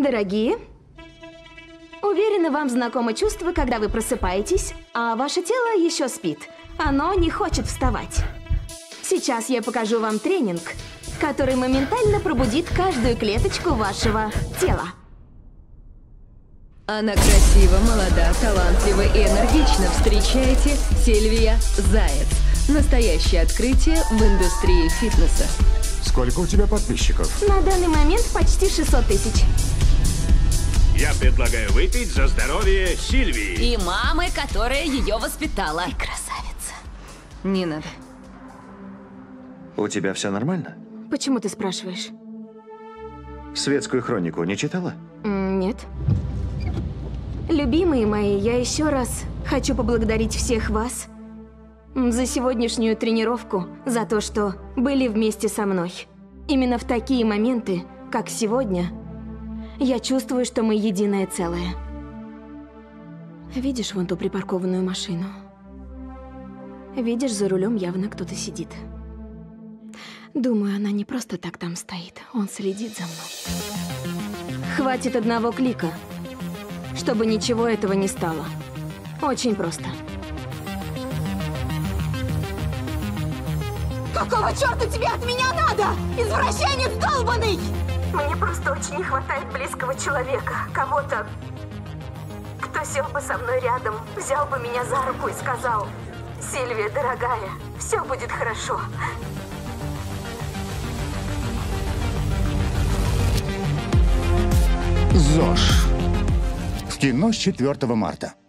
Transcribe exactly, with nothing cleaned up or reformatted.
Дорогие, уверена, вам знакомо чувство, когда вы просыпаетесь, а ваше тело еще спит. Оно не хочет вставать. Сейчас я покажу вам тренинг, который моментально пробудит каждую клеточку вашего тела. Она красива, молода, талантлива и энергична. Встречайте, Сильвия Заяц. Настоящее открытие в индустрии фитнеса. Сколько у тебя подписчиков? На данный момент почти шестьсот тысяч. Я предлагаю выпить за здоровье Сильвии. И мамы, которая ее воспитала. И красавица. Не надо. У тебя все нормально? Почему ты спрашиваешь? Светскую хронику не читала? Нет. Любимые мои, я еще раз хочу поблагодарить всех вас за сегодняшнюю тренировку, за то, что были вместе со мной. Именно в такие моменты, как сегодня, я чувствую, что мы единое целое. Видишь вон ту припаркованную машину? Видишь, за рулем явно кто-то сидит. Думаю, она не просто так там стоит, он следит за мной. Хватит одного клика, чтобы ничего этого не стало. Очень просто. Какого черта тебе от меня надо? Извращенец долбанный! Мне просто очень не хватает близкого человека. Кого-то, кто сел бы со мной рядом, взял бы меня за руку и сказал: «Сильвия, дорогая, все будет хорошо». ЗОЖ. В кино с четвёртого марта.